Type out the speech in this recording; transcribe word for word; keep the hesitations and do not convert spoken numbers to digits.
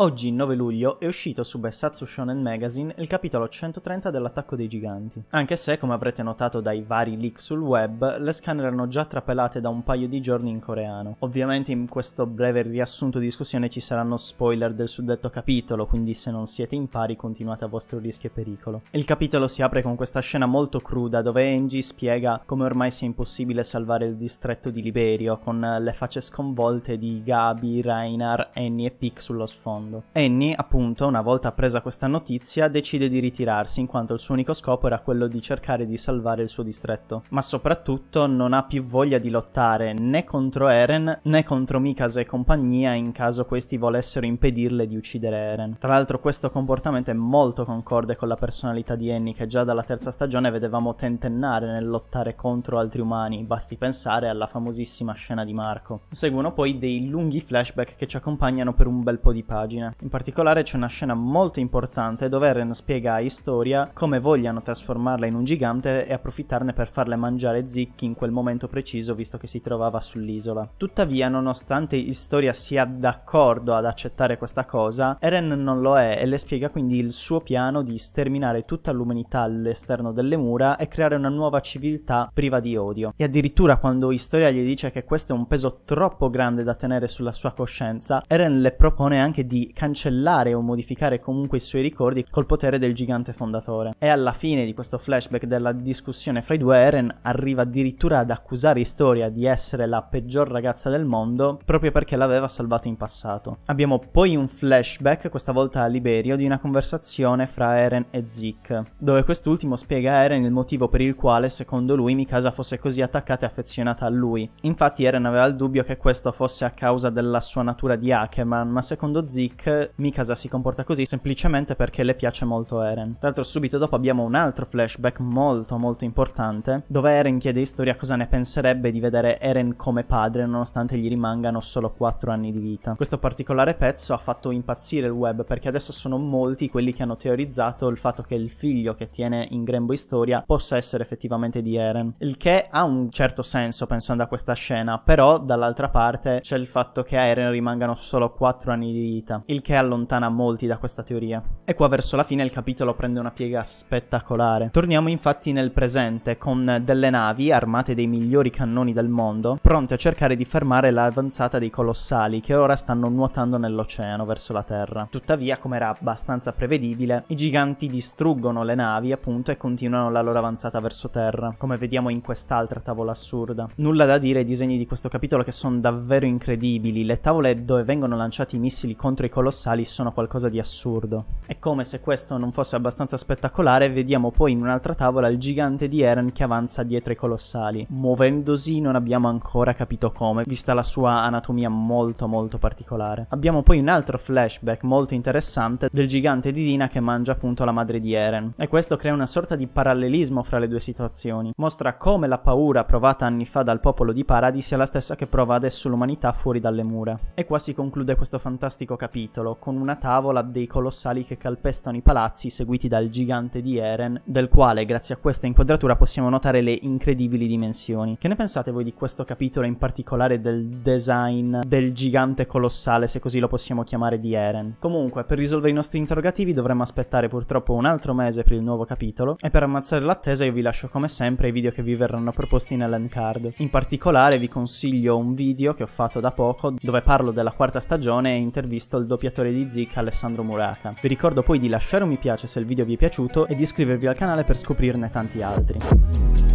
Oggi, nove luglio, è uscito su Bessatsu Shonen Magazine il capitolo centotrenta dell'Attacco dei Giganti. Anche se, come avrete notato dai vari leak sul web, le scanner erano già trapelate da un paio di giorni in coreano. Ovviamente in questo breve riassunto di discussione ci saranno spoiler del suddetto capitolo, quindi se non siete in pari continuate a vostro rischio e pericolo. Il capitolo si apre con questa scena molto cruda dove Enji spiega come ormai sia impossibile salvare il distretto di Liberio, con le facce sconvolte di Gabi, Reiner, Annie e Pieck sullo sfondo. Annie, appunto, una volta presa questa notizia, decide di ritirarsi in quanto il suo unico scopo era quello di cercare di salvare il suo distretto, ma soprattutto non ha più voglia di lottare né contro Eren né contro Mikasa e compagnia in caso questi volessero impedirle di uccidere Eren. Tra l'altro questo comportamento è molto concorde con la personalità di Annie, che già dalla terza stagione vedevamo tentennare nel lottare contro altri umani, basti pensare alla famosissima scena di Marco. Seguono poi dei lunghi flashback che ci accompagnano per un bel po' di pagine. In particolare c'è una scena molto importante dove Eren spiega a Historia come vogliano trasformarla in un gigante e approfittarne per farle mangiare Zeke in quel momento preciso, visto che si trovava sull'isola. Tuttavia, nonostante Historia sia d'accordo ad accettare questa cosa, Eren non lo è e le spiega quindi il suo piano di sterminare tutta l'umanità all'esterno delle mura e creare una nuova civiltà priva di odio. E addirittura quando Historia gli dice che questo è un peso troppo grande da tenere sulla sua coscienza, Eren le propone anche di cancellare o modificare comunque i suoi ricordi col potere del gigante fondatore. E alla fine di questo flashback della discussione fra i due, Eren arriva addirittura ad accusare Historia di essere la peggior ragazza del mondo proprio perché l'aveva salvato in passato. Abbiamo poi un flashback, questa volta a Liberio, di una conversazione fra Eren e Zeke, dove quest'ultimo spiega a Eren il motivo per il quale secondo lui Mikasa fosse così attaccata e affezionata a lui. Infatti Eren aveva il dubbio che questo fosse a causa della sua natura di Hakeman, ma secondo Zeke Mikasa si comporta così semplicemente perché le piace molto Eren. Tra l'altro subito dopo abbiamo un altro flashback molto molto importante dove Eren chiede a Historia cosa ne penserebbe di vedere Eren come padre nonostante gli rimangano solo quattro anni di vita. Questo particolare pezzo ha fatto impazzire il web perché adesso sono molti quelli che hanno teorizzato il fatto che il figlio che tiene in grembo Historia possa essere effettivamente di Eren, il che ha un certo senso pensando a questa scena, però dall'altra parte c'è il fatto che a Eren rimangano solo quattro anni di vita, il che allontana molti da questa teoria. E qua verso la fine il capitolo prende una piega spettacolare. Torniamo infatti nel presente con delle navi armate dei migliori cannoni del mondo, pronte a cercare di fermare l'avanzata dei colossali che ora stanno nuotando nell'oceano verso la terra. Tuttavia, come era abbastanza prevedibile, i giganti distruggono le navi appunto e continuano la loro avanzata verso terra, come vediamo in quest'altra tavola assurda. Nulla da dire ai disegni di questo capitolo, che sono davvero incredibili. Le tavole dove vengono lanciati i missili contro i colossali sono qualcosa di assurdo. E come se questo non fosse abbastanza spettacolare, vediamo poi in un'altra tavola il gigante di Eren che avanza dietro i colossali, muovendosi non abbiamo ancora capito come, vista la sua anatomia molto molto particolare. Abbiamo poi un altro flashback molto interessante del gigante di Dina che mangia appunto la madre di Eren, e questo crea una sorta di parallelismo fra le due situazioni, mostra come la paura provata anni fa dal popolo di Paradis sia la stessa che prova adesso l'umanità fuori dalle mura. E qua si conclude questo fantastico capitolo con una tavola dei colossali che calpestano i palazzi, seguiti dal gigante di Eren, del quale grazie a questa inquadratura possiamo notare le incredibili dimensioni. Che ne pensate voi di questo capitolo, in particolare del design del gigante colossale, se così lo possiamo chiamare, di Eren? Comunque, per risolvere i nostri interrogativi dovremmo aspettare purtroppo un altro mese per il nuovo capitolo, e per ammazzare l'attesa io vi lascio come sempre i video che vi verranno proposti nell'end card. In particolare vi consiglio un video che ho fatto da poco dove parlo della quarta stagione e intervisto il doppiatore di Zeke, Alessandro Muraca. Vi ricordo poi di lasciare un mi piace se il video vi è piaciuto e di iscrivervi al canale per scoprirne tanti altri.